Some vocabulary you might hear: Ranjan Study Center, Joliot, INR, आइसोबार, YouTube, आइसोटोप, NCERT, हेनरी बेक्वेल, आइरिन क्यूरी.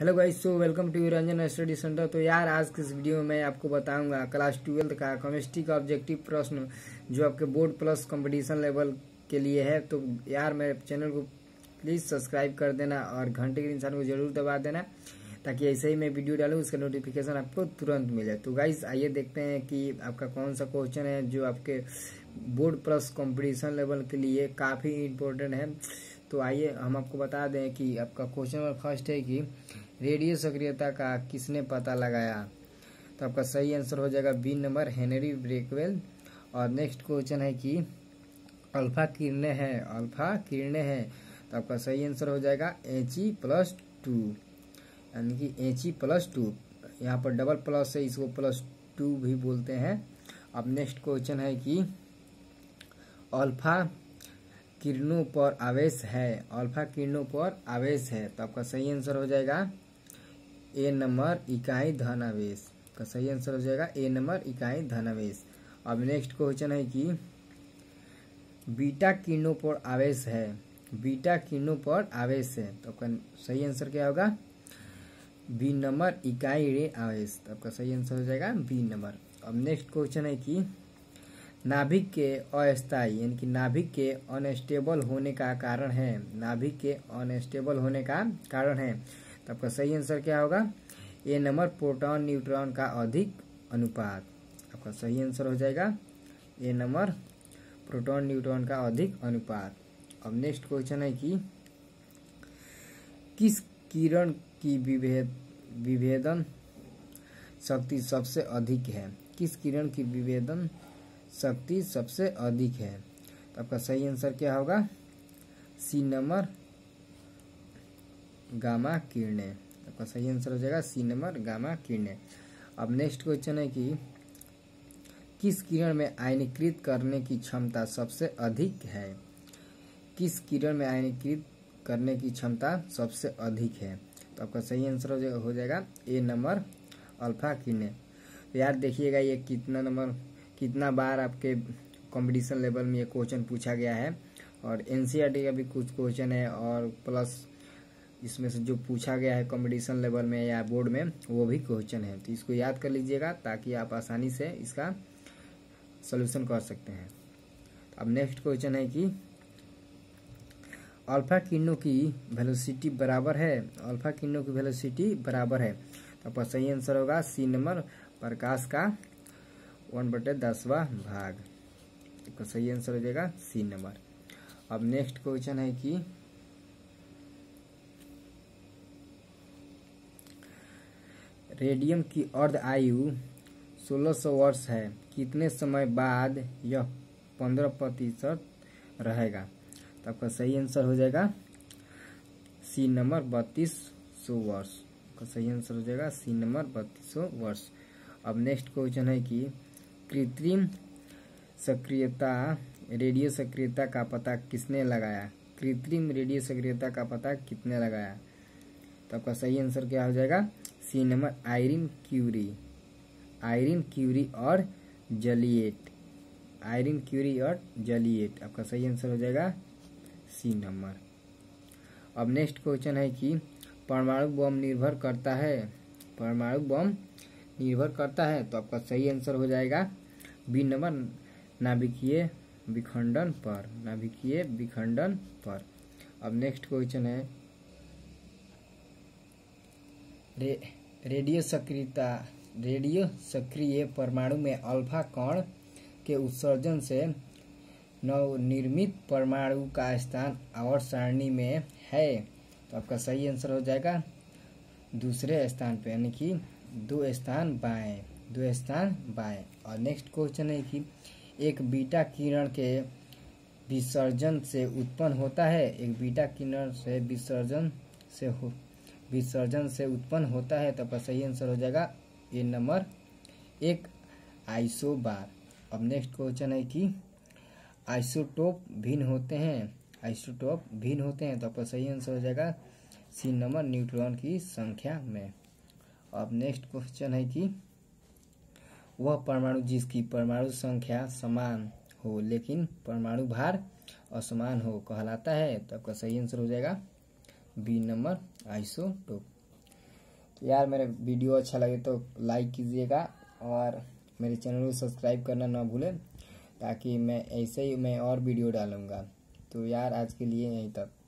Hello guys, so welcome to Ranjan study centre. तो यार, आज के इस वीडियो में मैं आपको बताऊंगा क्लास 12 का केमिस्ट्री का ऑब्जेक्टिव प्रश्न जो आपके बोर्ड प्लस कंपटीशन लेवल के लिए है। तो यार, मेरे चैनल को प्लीज़ सब्सक्राइब कर देना और घंटे के निशान को जरूर दबा देना ताकि ऐसे ही मैं वीडियो डालूँ उसका नोटिफिकेशन आपको तुरंत मिले। तो गाइस, आइए देखते हैं कि आपका कौन सा क्वेश्चन है जो आपके बोर्ड प्लस कंपटीशन लेवल के लिए काफ़ी इम्पोर्टेंट है। तो आइए हम आपको बता दें कि आपका क्वेश्चन नंबर फर्स्ट है कि रेडियो सक्रियता का किसने पता लगाया। तो आपका सही आंसर हो जाएगा बी नंबर, हेनरी बेक्वेल। और नेक्स्ट क्वेश्चन है कि अल्फा किरणें हैं। तो आपका सही आंसर हो जाएगा He+2, यानी कि He+2। यहाँ पर डबल प्लस है, इसको +2 भी बोलते हैं। अब नेक्स्ट क्वेश्चन है कि अल्फा किरणों पर आवेश है। तो आपका सही आंसर हो जाएगा ए नंबर, इकाई धनावेश। का सही आंसर हो जाएगा ए नंबर, इकाई धनावेश। अब नेक्स्ट क्वेश्चन है कि बीटा किरणों पर आवेश है। तो आपका सही आंसर क्या होगा? बी नंबर, इकाई ऋण आवेश। तो आपका सही आंसर हो जाएगा बी नंबर। अब नेक्स्ट क्वेश्चन है कि नाभिक के अस्थायी यानी कि नाभिक के अनस्टेबल होने का कारण है। तो आपका सही आंसर क्या होगा? ए नंबर, प्रोटॉन न्यूट्रॉन का अधिक अनुपात। आपका सही आंसर हो जाएगा ए नंबर, प्रोटॉन न्यूट्रॉन का अधिक अनुपात। अब नेक्स्ट क्वेश्चन है कि किस किरण की विभेदन शक्ति सबसे अधिक है। तो आपका सही आंसर क्या होगा? सी नंबर, गामा किरणें। आपका सही आंसर हो जाएगा सी नंबर, गामा किरणें। अब नेक्स्ट क्वेश्चन है कि किस किरण में आयनीकृत करने की क्षमता सबसे अधिक है। तो आपका सही आंसर हो जाएगा ए नंबर, अल्फा किरणें। तो यार देखिएगा ये कितना बार आपके कंपटीशन लेवल में ये क्वेश्चन पूछा गया है और एनसीईआरटी का भी कुछ क्वेश्चन है और प्लस इसमें से जो पूछा गया है कंपटीशन लेवल में या बोर्ड में वो भी क्वेश्चन है। तो इसको याद कर लीजिएगा ताकि आप आसानी से इसका सलूशन कर सकते हैं। अब नेक्स्ट क्वेश्चन है कि अल्फा किरणों की वेलोसिटी बराबर है। तो आपका सही आंसर होगा सी नंबर, प्रकाश का 1/10 भाग। इसका सही आंसर हो जाएगा सी नंबर। अब नेक्स्ट क्वेश्चन है कि रेडियम की अर्ध आयु 1600 वर्ष है, कितने समय बाद यह 15% रहेगा। तो आपका सही आंसर हो जाएगा सी नंबर, 3200 वर्ष। आपका सही आंसर हो जाएगा सी नंबर, 3200 वर्ष। अब नेक्स्ट क्वेश्चन है कि कृत्रिम सक्रियता रेडियो सक्रियता का पता किसने लगाया। तो आपका सही आंसर क्या हो जाएगा? C number, आइरिन क्यूरी। आइरिन क्यूरी और जलिएट। आपका सही आंसर हो जाएगा सी नंबर। अब नेक्स्ट क्वेश्चन है कि परमाणु बम निर्भर करता है। तो आपका सही आंसर हो जाएगा बी नंबर, नाभिकीय विखंडन पर। अब नेक्स्ट क्वेश्चन है रेडियो सक्रिय परमाणु में अल्फा कण के उत्सर्जन से नवनिर्मित परमाणु का स्थान आवर्त सारणी में है। तो आपका सही आंसर हो जाएगा दूसरे स्थान पे, यानी कि 2 स्थान बाएं। और नेक्स्ट क्वेश्चन है कि एक बीटा किरण के विसर्जन से उत्पन्न होता है। तो आपका सही आंसर हो जाएगा ए नंबर, 1 आइसोबार। अब नेक्स्ट क्वेश्चन है कि आइसोटोप भिन्न होते हैं। तो आपका सही आंसर हो जाएगा सी नंबर, न्यूट्रॉन की संख्या में। अब नेक्स्ट क्वेश्चन है कि वह परमाणु जिसकी परमाणु संख्या समान हो लेकिन परमाणु भार असमान हो कहलाता है। तो आपका सही आंसर हो जाएगा बी नंबर, आइसोटोप। तो यार मेरा वीडियो अच्छा लगे तो लाइक कीजिएगा और मेरे चैनल को सब्सक्राइब करना ना भूलें, ताकि मैं ऐसे ही और वीडियो डालूँगा। तो यार आज के लिए यहीं तक।